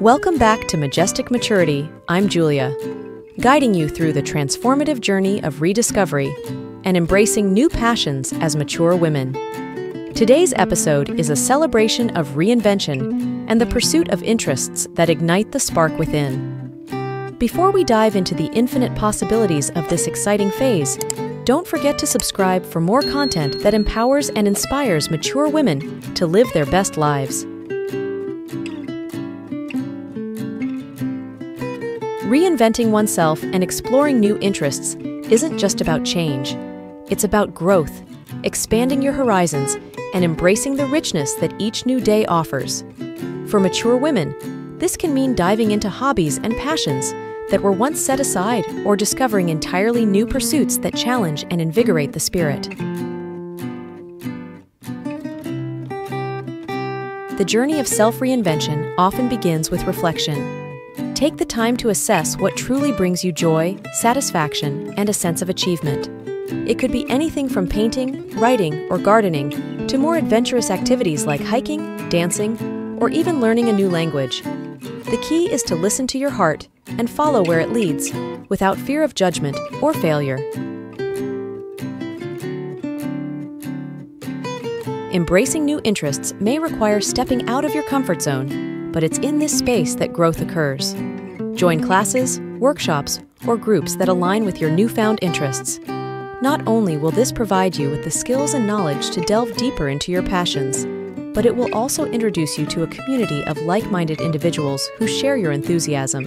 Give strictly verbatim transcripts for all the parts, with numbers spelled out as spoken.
Welcome back to Majestic Maturity. I'm Julia, guiding you through the transformative journey of rediscovery and embracing new passions as mature women. Today's episode is a celebration of reinvention and the pursuit of interests that ignite the spark within. Before we dive into the infinite possibilities of this exciting phase, don't forget to subscribe for more content that empowers and inspires mature women to live their best lives. Reinventing oneself and exploring new interests isn't just about change. It's about growth, expanding your horizons, and embracing the richness that each new day offers. For mature women, this can mean diving into hobbies and passions that were once set aside or discovering entirely new pursuits that challenge and invigorate the spirit. The journey of self-reinvention often begins with reflection. Take the time to assess what truly brings you joy, satisfaction, and a sense of achievement. It could be anything from painting, writing, or gardening to more adventurous activities like hiking, dancing, or even learning a new language. The key is to listen to your heart and follow where it leads, without fear of judgment or failure. Embracing new interests may require stepping out of your comfort zone, but it's in this space that growth occurs. Join classes, workshops, or groups that align with your newfound interests. Not only will this provide you with the skills and knowledge to delve deeper into your passions, but it will also introduce you to a community of like-minded individuals who share your enthusiasm.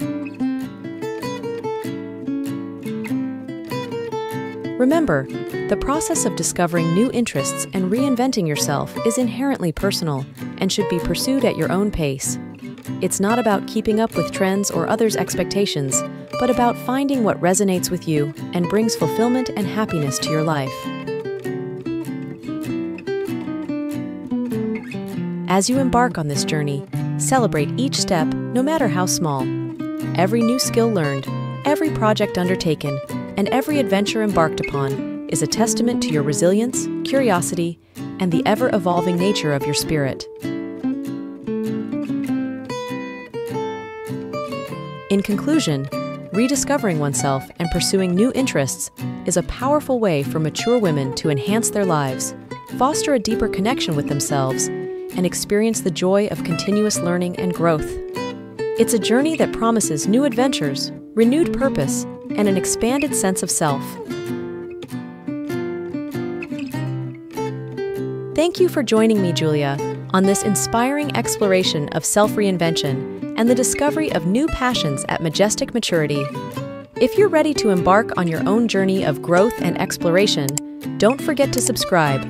Remember, the process of discovering new interests and reinventing yourself is inherently personal and should be pursued at your own pace. It's not about keeping up with trends or others' expectations, but about finding what resonates with you and brings fulfillment and happiness to your life. As you embark on this journey, celebrate each step, no matter how small. Every new skill learned, every project undertaken, and every adventure embarked upon is a testament to your resilience, curiosity, and the ever-evolving nature of your spirit. In conclusion, rediscovering oneself and pursuing new interests is a powerful way for mature women to enhance their lives, foster a deeper connection with themselves, and experience the joy of continuous learning and growth. It's a journey that promises new adventures, renewed purpose, and an expanded sense of self. Thank you for joining me, Julia, on this inspiring exploration of self-reinvention and the discovery of new passions at Majestic Maturity. If you're ready to embark on your own journey of growth and exploration, don't forget to subscribe.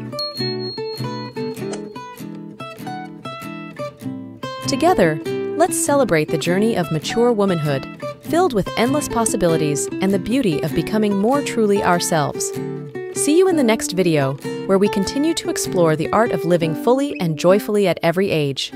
Together, let's celebrate the journey of mature womanhood, filled with endless possibilities and the beauty of becoming more truly ourselves. See you in the next video, where we continue to explore the art of living fully and joyfully at every age.